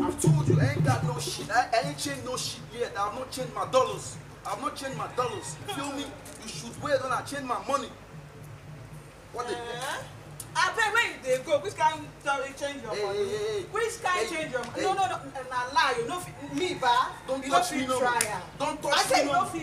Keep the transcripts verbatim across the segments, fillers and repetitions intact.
I've told you, I ain't got no shit. I, I ain't changed no shit yet. I've not changed my dollars. I've not changed my dollars. You feel me? You should wait on I change my money. What the heck? I bet where they go, which kind of change your money? Hey, hey, hey. Which kind hey, change your money? Hey. No, no, no, I lie. You know, me, ba. Don't you touch me no more. Don't touch I said me no more.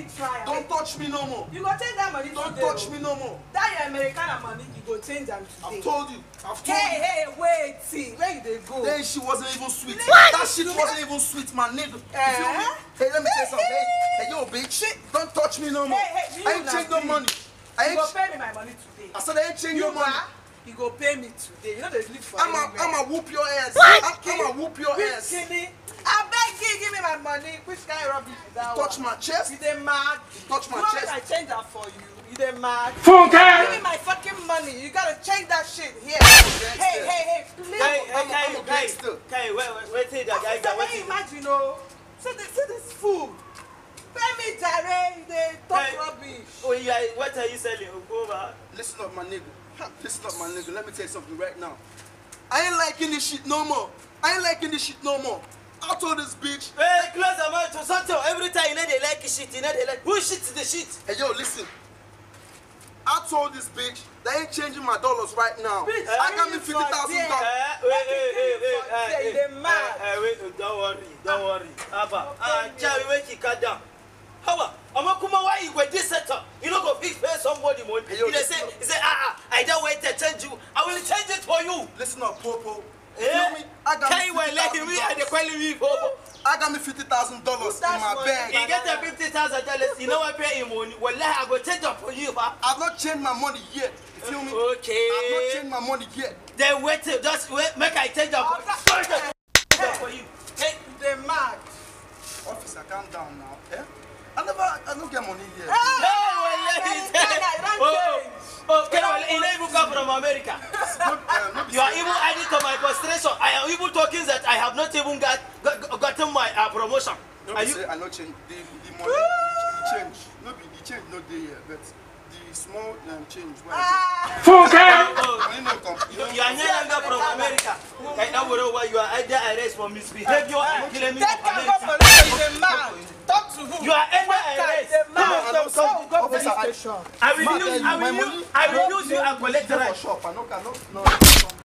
Don't touch me no more. You go change that money. Don't today, touch me no more. That your American money, you go change them today. I've told you. I've told hey, you. Hey, hey, wait, see. Where they go? Then she wasn't even sweet. What? That shit wasn't even sweet, my nigga. Uh-huh. Hey, let me tell you something. Hey, hey, yo, bitch. Don't touch me no more. Hey, hey, I ain't change no money. I ain't. You go pay me my money today. I said I ain't change no money. You go pay me today. You know they live for I'm a, I'm a whoop your ass. What? I'm, I'm a whoop your ass. I beg you, give me my money. Which kind of rubbish is that? You touch my chest. You didn't mad. You touch my chest. I change that for you. You didn't mad. Give me my fucking money. You gotta change that shit here. Hey, hey, hey, please. Hey, hey, hey, I'm a gangster. Hey, wait, wait, wait, that guy. Can you imagine, you know? So this is food. Pay me, Jerry. They talk rubbish. Oh yeah, what are you selling, Okova? Listen up, my nigga. Listen up, my nigga. Let me tell you something right now. I ain't liking this shit no more. I ain't liking this shit no more. I told this bitch. Hey, close the mouth. Sometimes every time you know they like shit, you know they like bullshit to the shit. Hey, yo, listen. I told this bitch they ain't changing my dollars right now. Bitch, I got me fifty thousand dollars. Hey, hey, hey, hey, hey, hey, wait, don't worry, don't worry. Abba, ah, Jerry, wait, he cut down. How? Amakuma, why you with this setup? You don't go fix pay somebody money. You say, he say, ah, I don't wait to change you. I will change it for you. Listen up, Popo. Yeah. You know me? I got Can me fifty thousand dollars. They calling me Popo. I got me fifty thousand dollars in my money. Bag. You get the fifty thousand dollars. You know I pay him money. Well, I go change it for you, but I've not changed my money yet. You feel me? Okay. I've not changed my money yet. Then wait, just wait. Make I change it for you. For you. Take the mark. Officer, calm down now, eh? I never, I don't get money here. Hey, hey, oh, oh, okay, well, you know, even come from America. Not, uh, you are even adding to my frustration. I am even talking that I have not even got, got gotten my uh, promotion. Are you? I not change the, the money. The change, not the change, not the year, but the small um, change. Fuck it! You are no longer from America. I know why you are under arrest for misbehavior and killing me. Talk to who? You are under arrest. I will use you as collateral.